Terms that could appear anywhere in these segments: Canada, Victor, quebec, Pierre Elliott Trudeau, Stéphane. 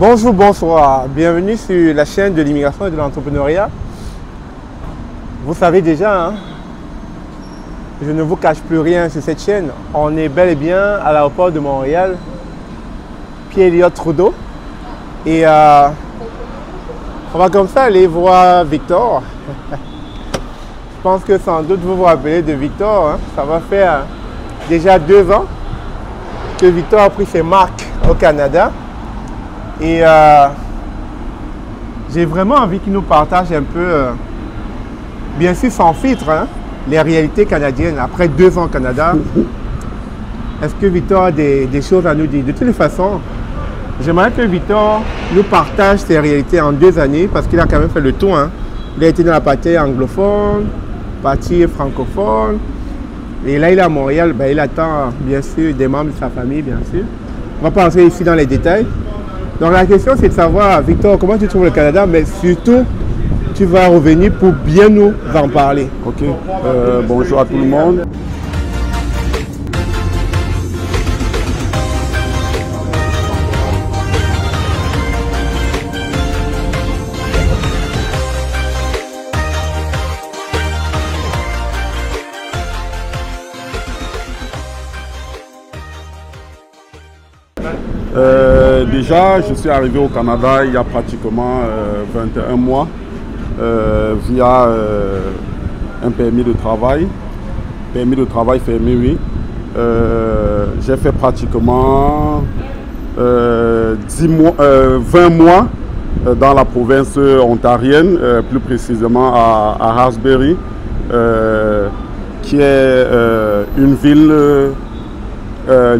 Bonjour, bonsoir, bienvenue sur la chaîne de l'immigration et de l'entrepreneuriat. Vous savez déjà, hein, je ne vous cache plus rien sur cette chaîne. On est bel et bien à l'aéroport de Montréal, Pierre Elliott Trudeau. Et on va comme ça aller voir Victor. Je pense que sans doute vous vous rappelez de Victor. Hein. Ça va faire déjà 2 ans que Victor a pris ses marques au Canada. Et j'ai vraiment envie qu'il nous partage un peu, bien sûr sans filtre, hein, les réalités canadiennes. Après 2 ans au Canada, est-ce que Victor a des choses à nous dire? De toutes les façons, j'aimerais que Victor nous partage ses réalités en 2 années parce qu'il a quand même fait le tour. Hein. Il a été dans la partie anglophone, partie francophone. Et là, il est à Montréal. Ben, il attend, bien sûr, des membres de sa famille, bien sûr. On va pas entrer ici dans les détails. Donc la question, c'est de savoir, Victor, comment tu trouves le Canada, mais surtout, tu vas revenir pour bien nous en parler. OK. Bonjour à tout le monde. Déjà, je suis arrivé au Canada il y a pratiquement 21 mois via un permis de travail fermé, oui. J'ai fait pratiquement 20 mois dans la province ontarienne, plus précisément à Harshberry, qui est une ville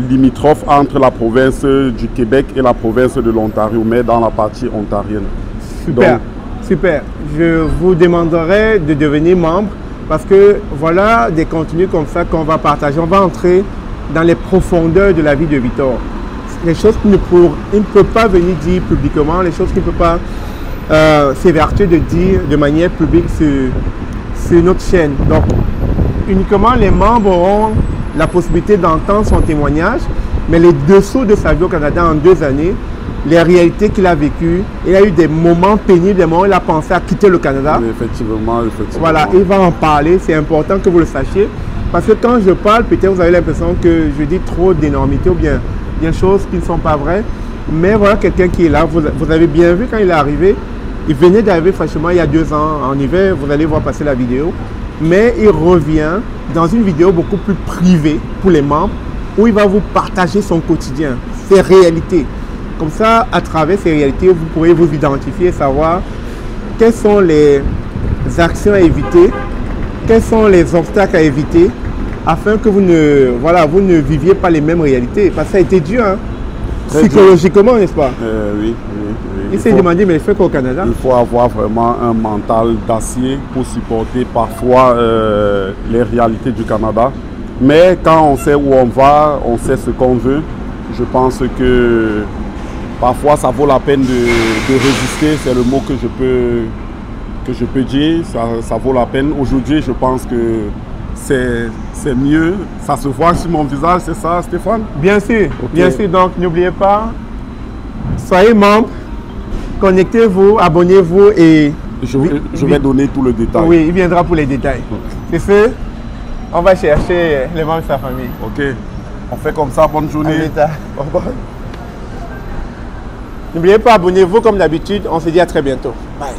limitrophe entre la province du Québec et la province de l'Ontario, mais dans la partie ontarienne. Super, donc, super. Je vous demanderai de devenir membre parce que voilà des contenus comme ça qu'on va partager. On va entrer dans les profondeurs de la vie de Victor. Les choses qu'il ne peut pas venir dire publiquement, les choses qu'il ne peut pas s'évertuer de dire de manière publique sur notre chaîne. Donc, uniquement les membres auront la possibilité d'entendre son témoignage, mais les dessous de sa vie au Canada en 2 années, les réalités qu'il a vécues. Il a eu des moments pénibles, des moments où il a pensé à quitter le Canada. Oui, effectivement, effectivement. Voilà, il va en parler, c'est important que vous le sachiez, parce que quand je parle, peut-être vous avez l'impression que je dis trop d'énormités ou bien des choses qui ne sont pas vraies, mais voilà quelqu'un qui est là, vous avez bien vu quand il est arrivé, il venait d'arriver franchement il y a 2 ans, en hiver, vous allez voir passer la vidéo. Mais il revient dans une vidéo beaucoup plus privée pour les membres où il va vous partager son quotidien, ses réalités. Comme ça, à travers ces réalités, vous pourrez vous identifier et savoir quelles sont les actions à éviter, quels sont les obstacles à éviter afin que vous ne viviez pas les mêmes réalités. Parce que ça a été dur, hein, psychologiquement, n'est-ce pas? Oui, oui, oui. Il s'est demandé, mais il fait quoi au Canada? Il faut avoir vraiment un mental d'acier pour supporter parfois les réalités du Canada. Mais quand on sait où on va, on sait ce qu'on veut, je pense que parfois ça vaut la peine de résister. C'est le mot que je peux dire. Ça vaut la peine. Aujourd'hui, je pense que c'est mieux, ça se voit sur mon visage, c'est ça, Stéphane? Bien sûr, okay. Bien sûr, donc n'oubliez pas, soyez membre, connectez-vous, abonnez-vous et... Je vais donner tout le détail. Oui, il viendra pour les détails. Okay. C'est ce, on va chercher les membres de sa famille. Ok, on fait comme ça, bonne journée. N'oubliez pas, abonnez-vous comme d'habitude, on se dit à très bientôt. Bye.